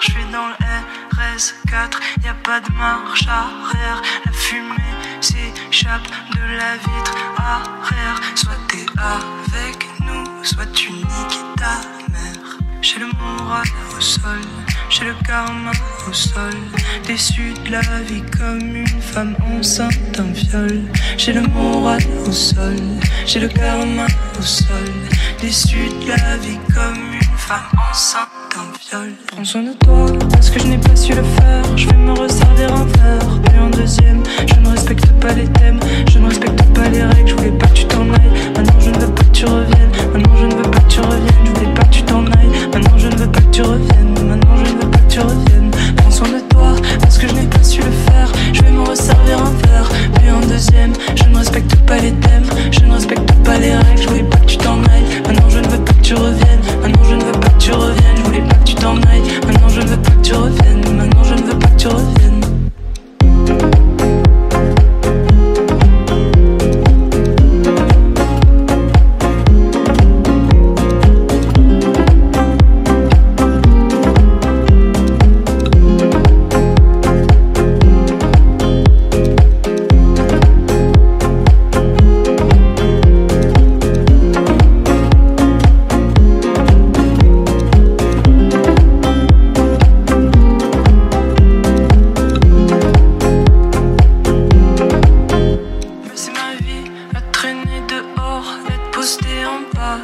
je suis dans le RS4, y'a pas de marche arrière, la fumée s'échappe de la vitre arrière. Soit t'es avec nous, soit tu niques ta mère. J'ai le moral au sol, j'ai le karma au sol, déçu de la vie comme une femme enceinte d'un viol. J'ai le moral au sol, j'ai le karma au sol, déçu de la vie comme une femme enceinte d'un viol. Prends soin de toi, parce que je n'ai pas su le faire. Je vais me resservir un verre, puis un deuxième. Je ne respecte pas les thèmes, je ne respecte pas les règles. Je voulais pas que tu t'en ailles, maintenant je ne veux pas que tu reviennes. Maintenant je ne veux pas que tu reviennes, je voulais pas que tu t'en ailles. Maintenant je ne veux pas que tu reviennes, maintenant je ne veux pas que tu reviennes. Prends soin de toi, parce que je n'ai pas su le faire. Je vais me resservir un verre, puis un deuxième. Je ne respecte pas les thèmes, je ne respecte pas les règles. Je voulais pas que tu t'en ailles, maintenant je ne veux pas que tu reviennes. Maintenant je ne veux pas que tu reviennes, je voulais pas que tu t'en ailles. Maintenant je ne veux pas que tu reviennes, maintenant je ne veux pas que tu reviennes.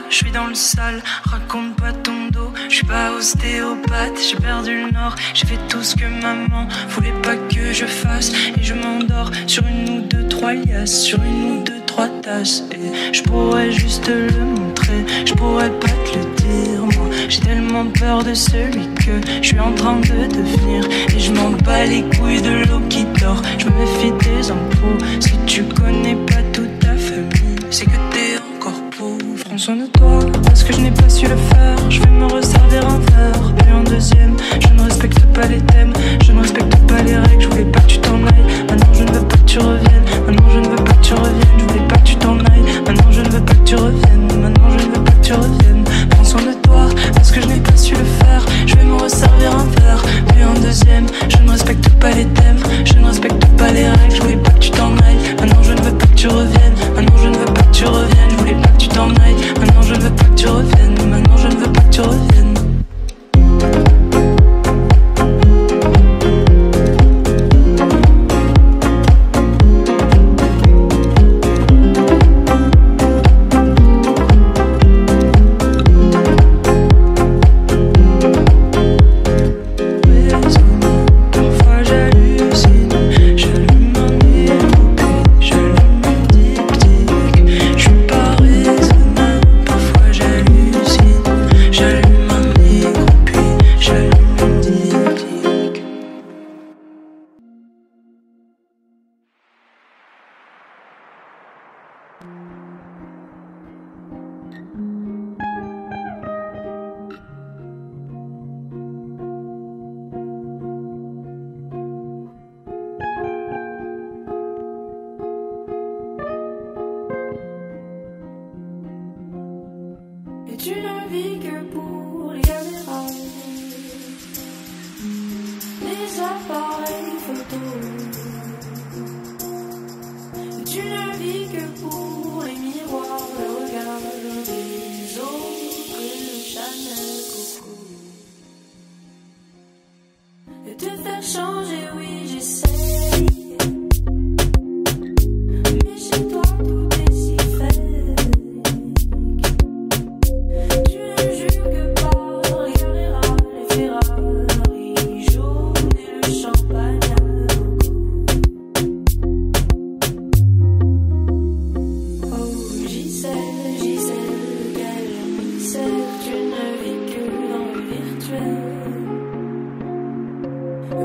Je suis dans le sale, raconte pas ton dos. Je suis pas ostéopathe, j'ai perdu le nord. J'ai fait tout ce que maman voulait pas que je fasse. Et je m'endors sur une ou deux, trois liasses, sur une ou deux, trois tasses. Et je pourrais juste te le montrer, je pourrais pas te le dire. Moi, j'ai tellement peur de celui que je suis en train de devenir. Et je m'en bats les couilles de l'eau qui dort. Je me méfie des impôts. Si tu connais pas toute ta famille, c'est que t'es encore pauvre. Prends soin de toi, parce que je n'ai pas su le faire. Je vais me resservir un verre, puis un deuxième. Je ne respecte pas les thèmes, je ne respecte pas les règles. Je voulais pas que tu t'en ailles, maintenant je ne veux pas que tu reviennes. Maintenant je ne veux pas que tu reviennes, je voulais pas que tu t'en ailles. Maintenant je ne veux pas que tu reviennes, maintenant je ne veux pas que tu reviennes. Prends soin de toi, parce que je n'ai pas su le faire. Je vais me resservir un verre, puis un deuxième. Je ne respecte pas les thèmes, je ne respecte pas les règles. Je voulais pas que tu t'en ailles, maintenant je ne veux pas que tu reviennes. Maintenant je ne veux pas que tu reviennes, je voulais pas que tu t'en ailles. Maintenant je ne veux pas que tu reviennes, maintenant je ne veux pas que tu reviennes. Et tu ne vis que pour les caméras, les appareils photos. Et tu ne vis que pour les miroirs, le regard des autres et le Chanel Coco. Et te faire changer, oui j'essaie.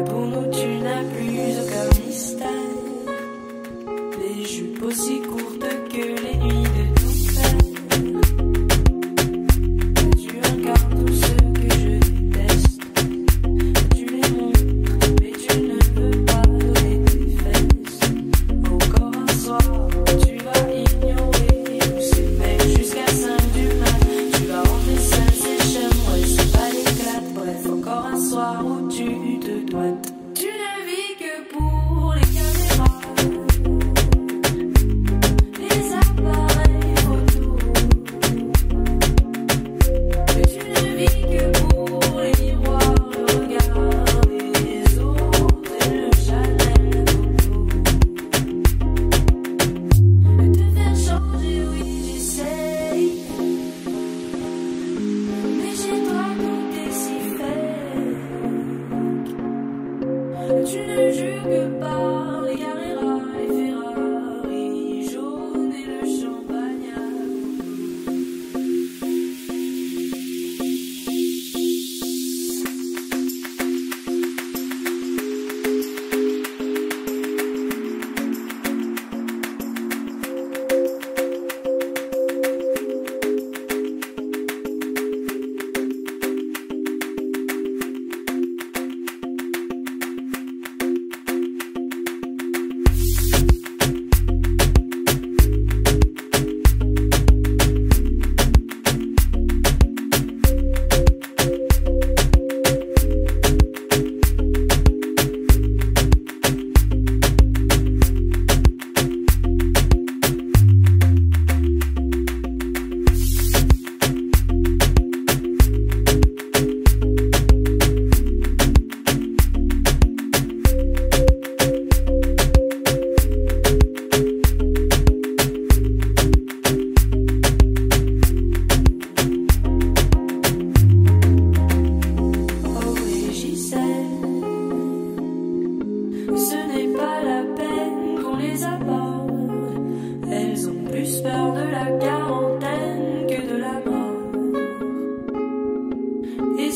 Pour nous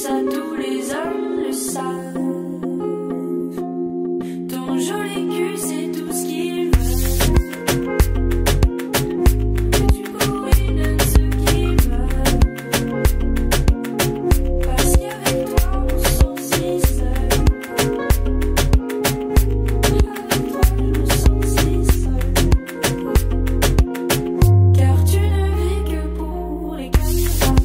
ça, tous les hommes le savent. Ton joli cul, c'est tout ce qu'ils veulent. Que tu combines ce qu'ils veulent. Parce qu'avec toi, on se sent si seul. Avec toi, je me sens si seul. Car tu ne vis que pour les caméras.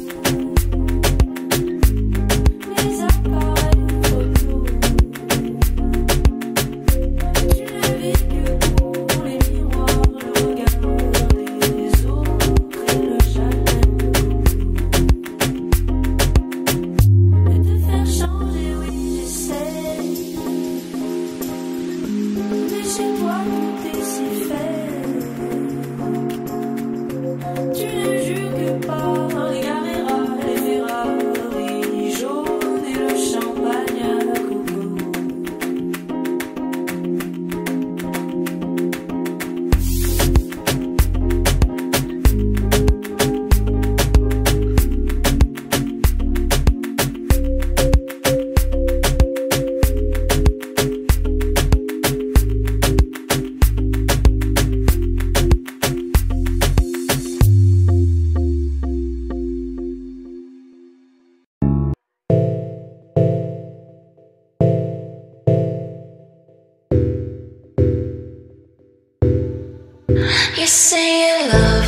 You say you love,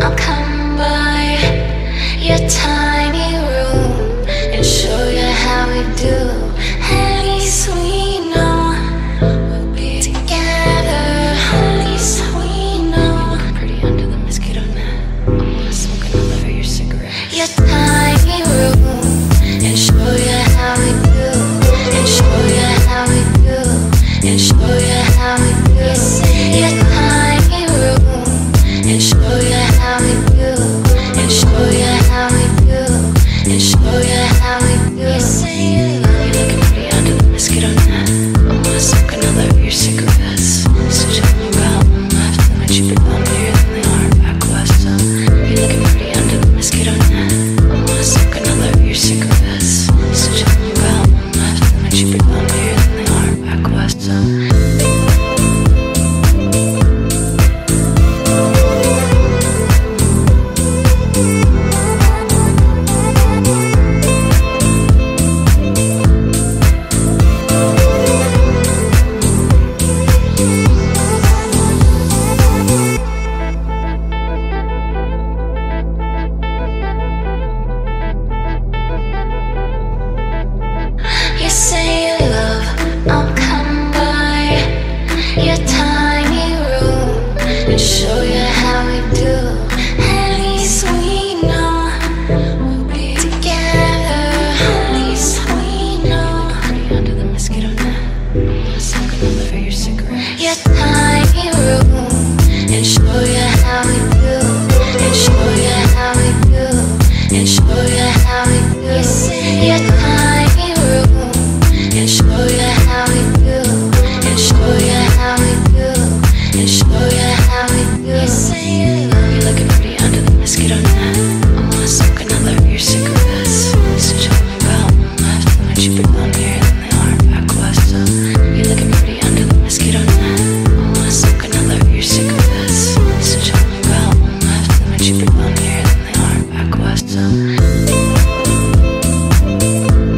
I'll come by your tiny room and show you how we do. At least we know we'll be together. At least we know. You look pretty under the mosquito net. I wanna smoke another of your cigarettes. Your tiny room and show you how we do. And show you how we do. And show you how we do. Your tiny room. And show you how we do. And show you how we do. And show you how we do. You say you love. You're looking pretty under the mosquito net. I wanna smoke another of your cigarettes. So tell me about one left. My cheaper bum here than they are back west. You're looking pretty under the mosquito net. I wanna smoke another of your cigarettes. So tell me about one left. My cheaper bum here than they are back west. Cheaper down here than they are back west.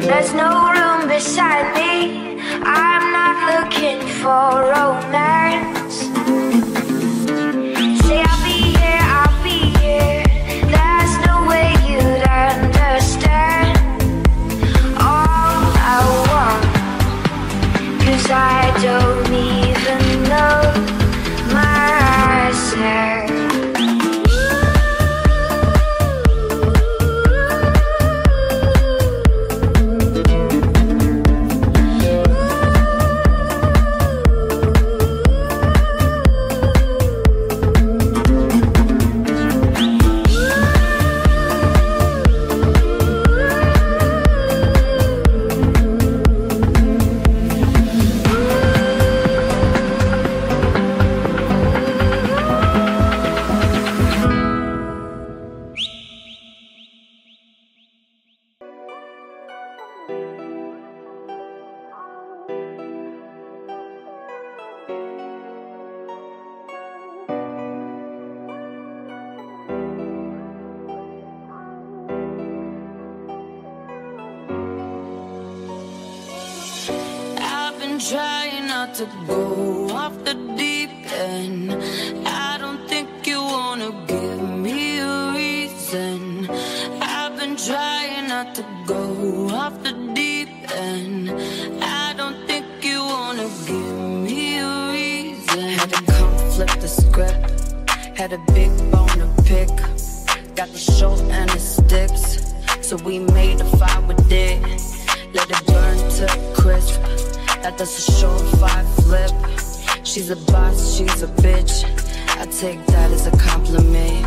There's no room beside me. I'm not looking for romance. Trying not to go off the deep end. I don't think you wanna give me a reason. I've been trying not to go off the deep end. I don't think you wanna give me a reason. Had to come flip the script. Had a big bone to pick. Got the short and the sticks, so we made a fire with it. Let it burn to crisp. That's a surefire flip. She's a boss, she's a bitch. I take that as a compliment.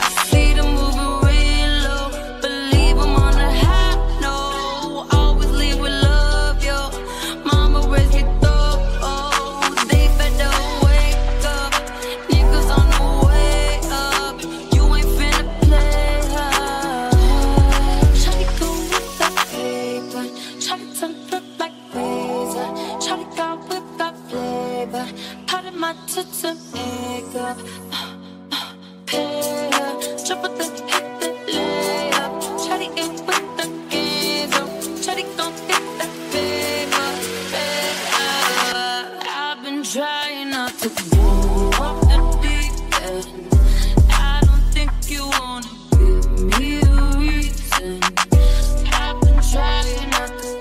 I see them moving real low. Believe them on a high note. Always leave with love, yo. Mama raised me thorough. They better wake up. Niggas on the way up. You ain't finna play her. Shawty go with that paper. Shawty turn flip like Charlie got whip, got flavor. Part of my tits and makeup. Pay up, jump with the hit, the layup. Charlie ain't with the giggle. Charlie gon' get that favor. I've been trying not to go off the deep end. I don't think you wanna give me a reason. I've been trying not to.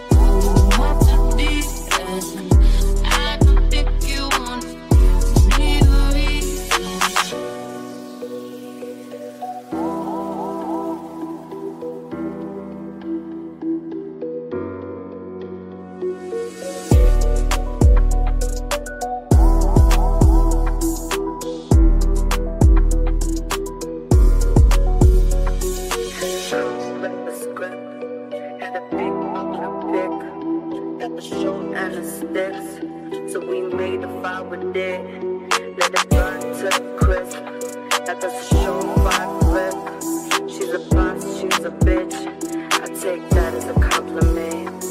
So we made a fire with it. Let it burn to crisp. That's a surefire flip. She's a boss, she's a bitch. I take that as a compliment.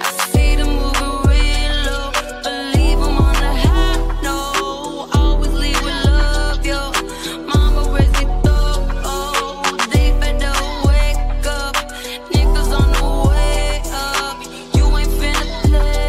I see them moving real low. Believe them on a high note. Always leave with love, yo. Mama raised me thorough. They better wake up. Niggas on the way up. You ain't finna play.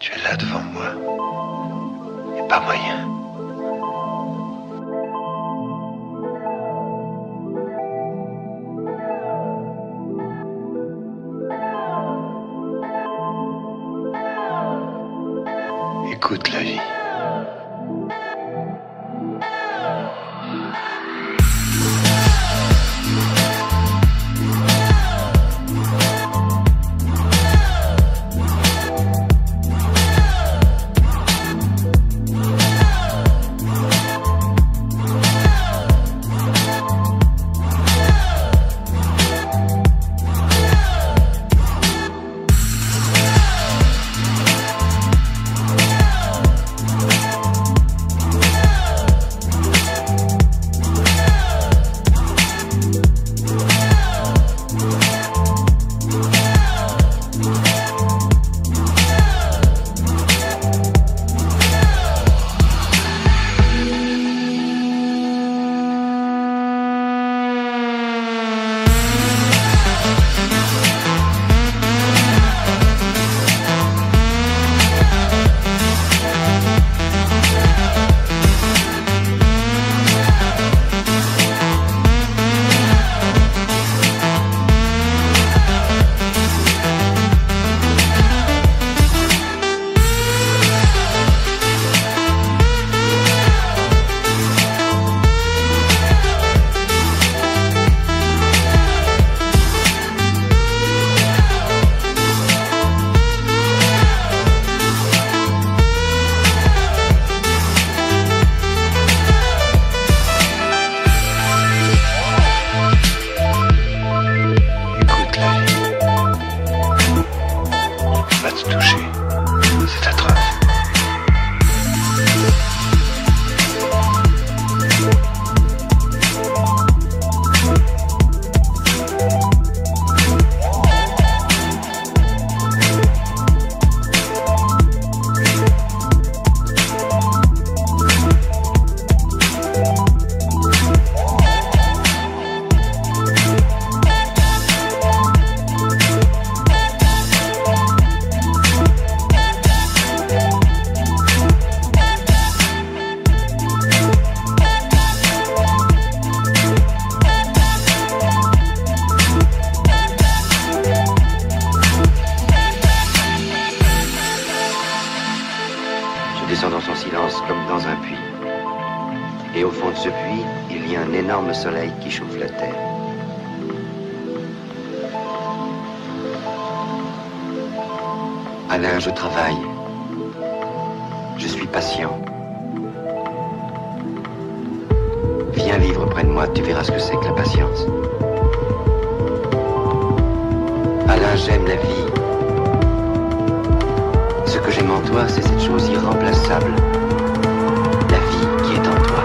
Tu es là devant moi, il n'y a pas moyen. Écoute la vie. Depuis, il y a un énorme soleil qui chauffe la Terre. Alain, je travaille. Je suis patient. Viens vivre près de moi, tu verras ce que c'est que la patience. Alain, j'aime la vie. Ce que j'aime en toi, c'est cette chose irremplaçable. La vie qui est en toi.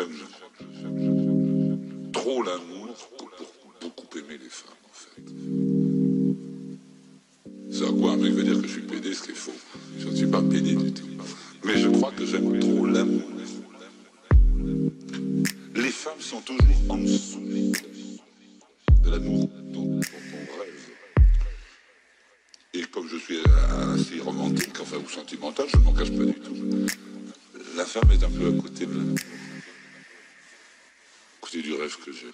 J'aime trop l'amour pour beaucoup aimer les femmes, en fait. C'est à quoi un mec veut dire que je suis pédé, ce qui est faux. Je ne suis pas pédé du tout. Mais je crois que j'aime trop l'amour. Les femmes sont toujours en dessous de l'amour dont on rêve. Et comme je suis assez romantique, enfin, ou sentimental, je ne m'engage pas du tout. La femme est un peu à côté de l'amour. C'est du rêve que j'ai.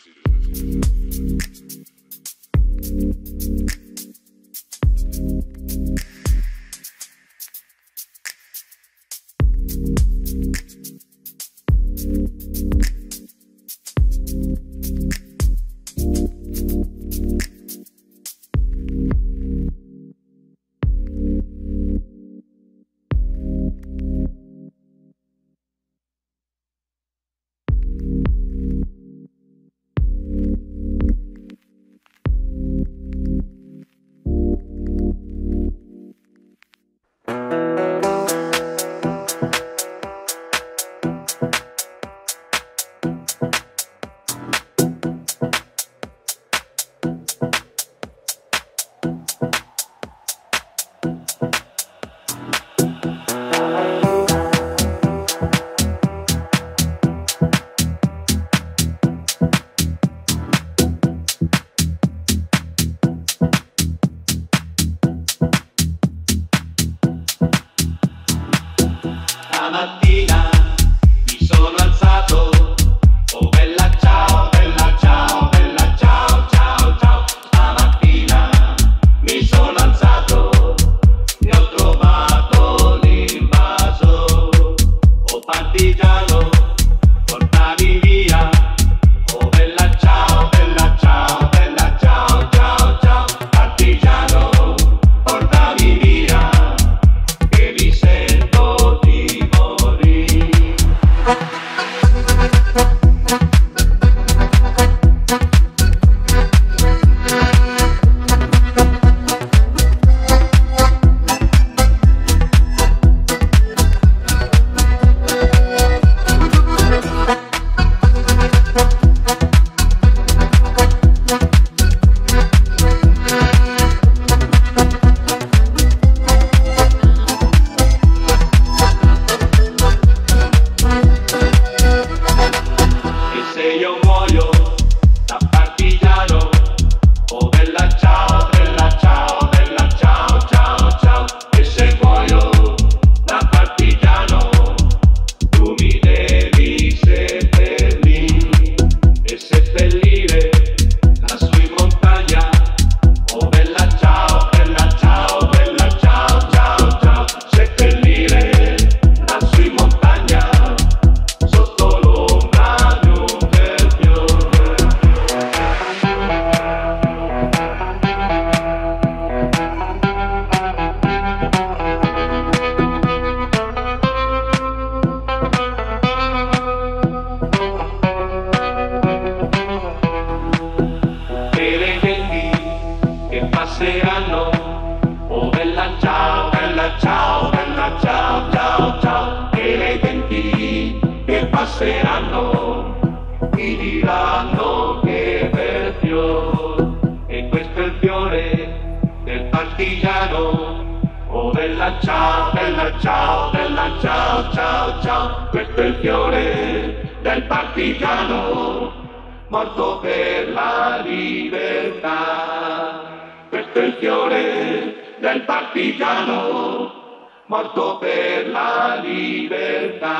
La libertà.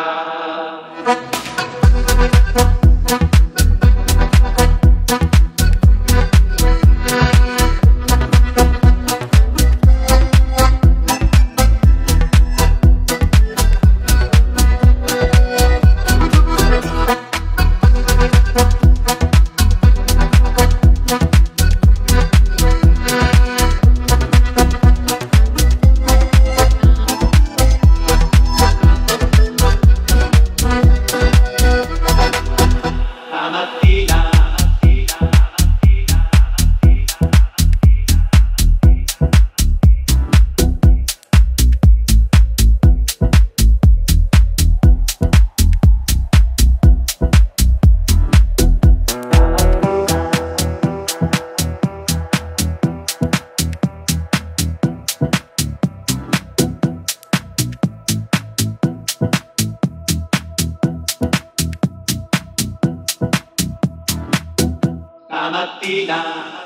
Athena.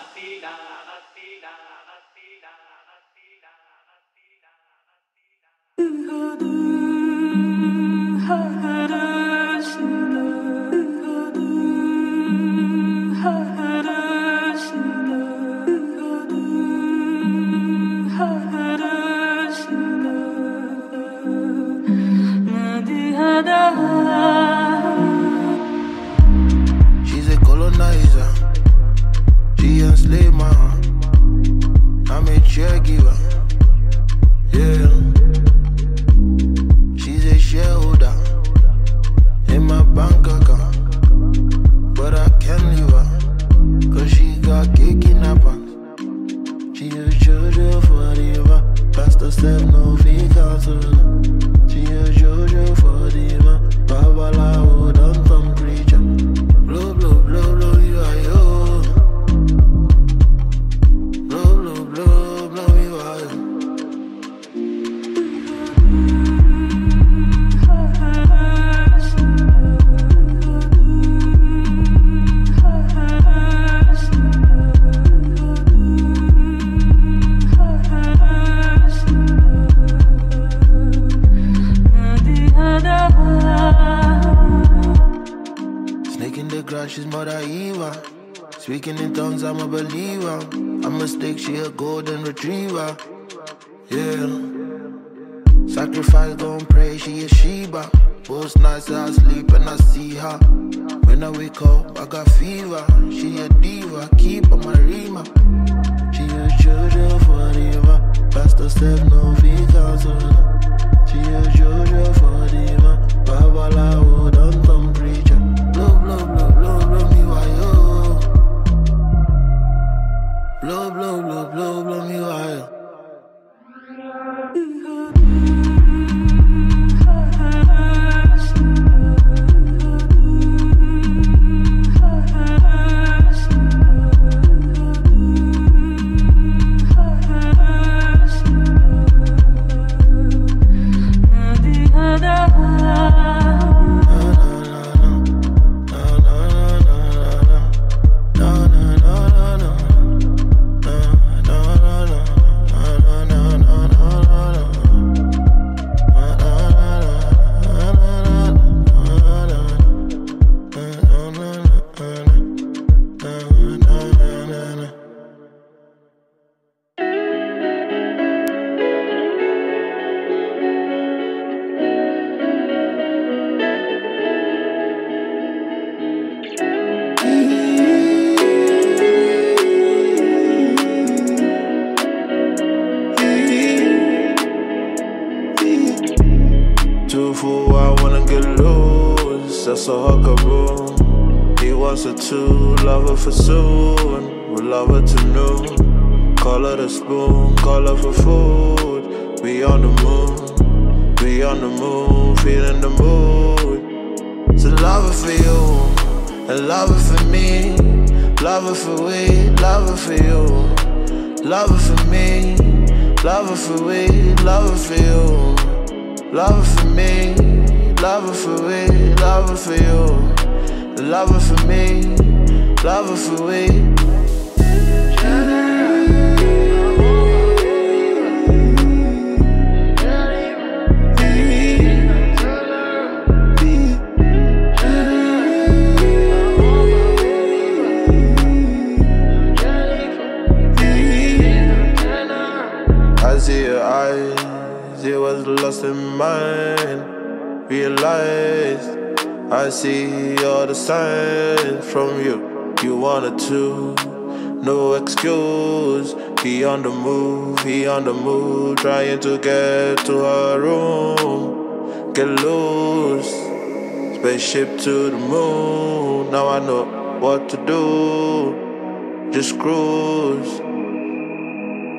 Ship to the moon, now I know what to do, just cruise.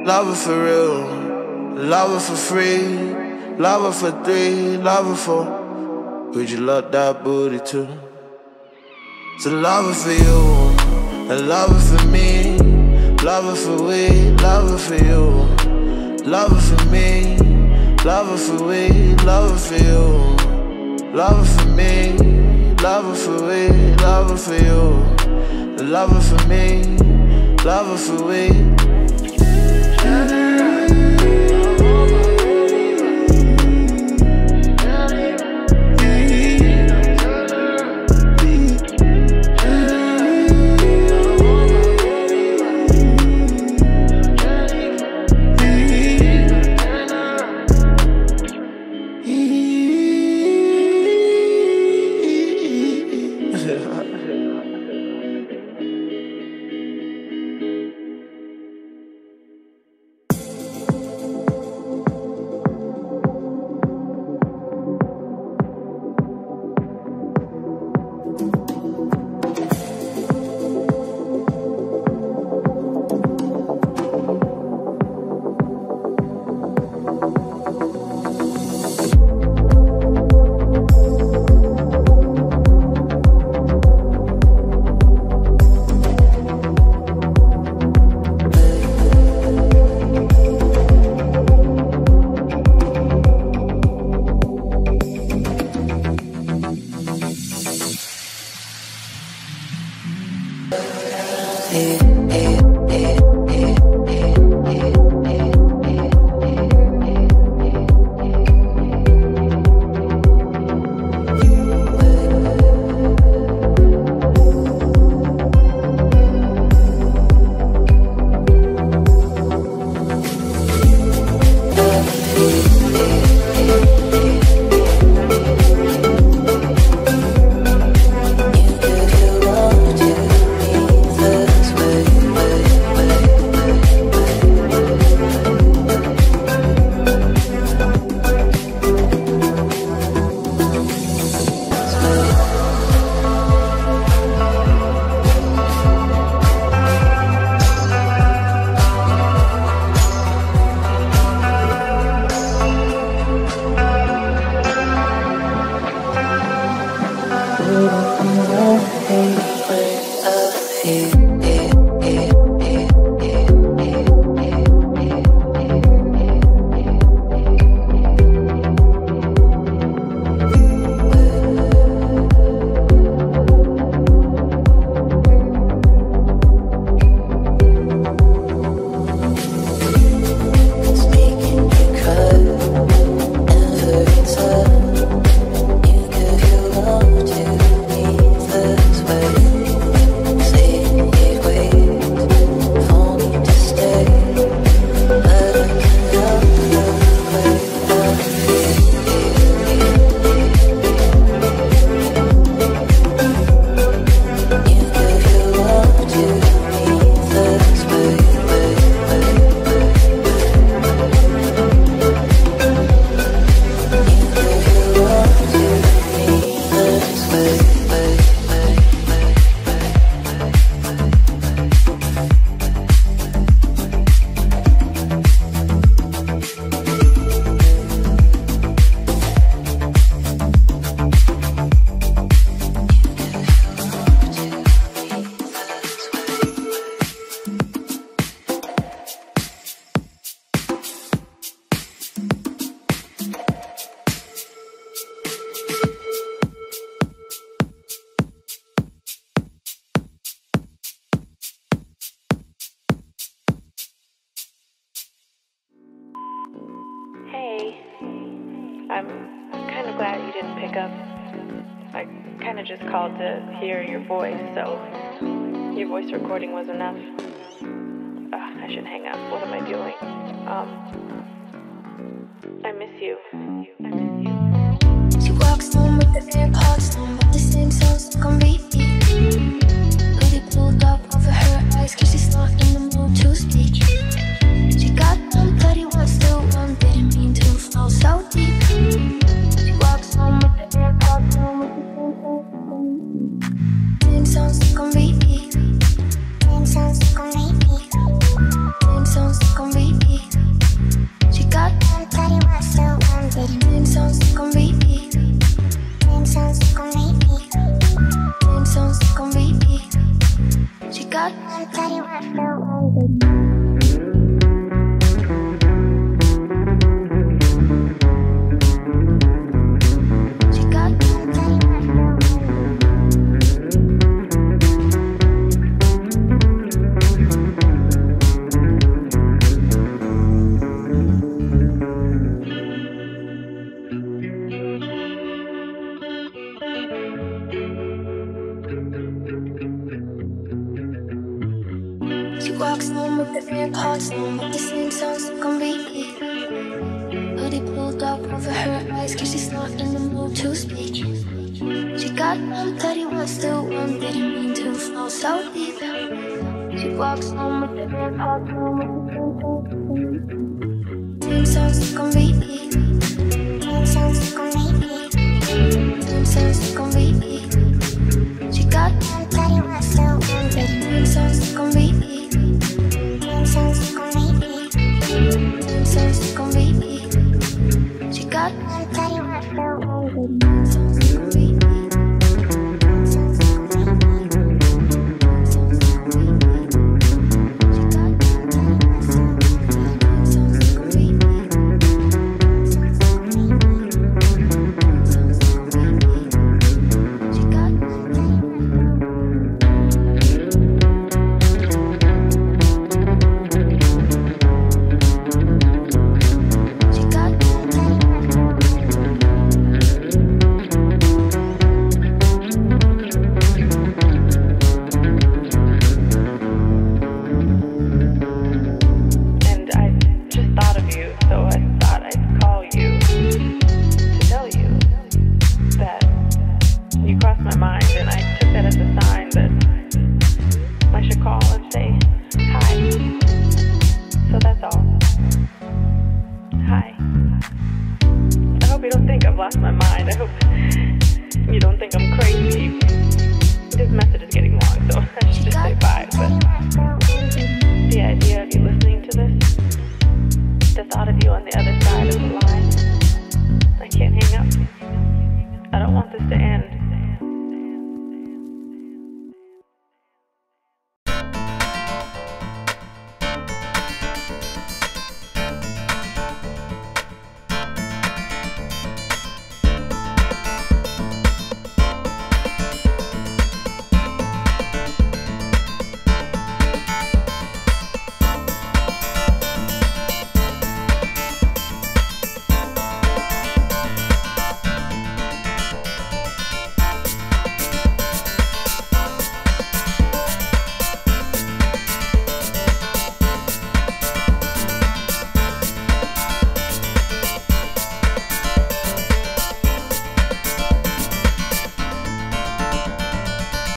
Love it for real, love it for free, love it for three, love it for, would you love that booty too? So love it for you, and love it for me, love it for we, love it for you, love it for me, love it for we, love it for you. Love it for me, love it for we, love it for you. The lover for me, lover for we. She walks home with the red hearts, no more listening sounds gonna be it. Hoodie pulled up over her eyes, cause she's not in the mood to speak. She got 131, still one, didn't mean to fall so deep. She walks home with the red hearts, no more listening sounds gonna be it. Sounds gonna be it. Sounds gonna be it. She got 131, still one, didn't mean sounds gonna be it. Sounds gonna be me. She got my body, I felt old. Sounds gonna be me. I hope you don't think I've lost my mind. I hope.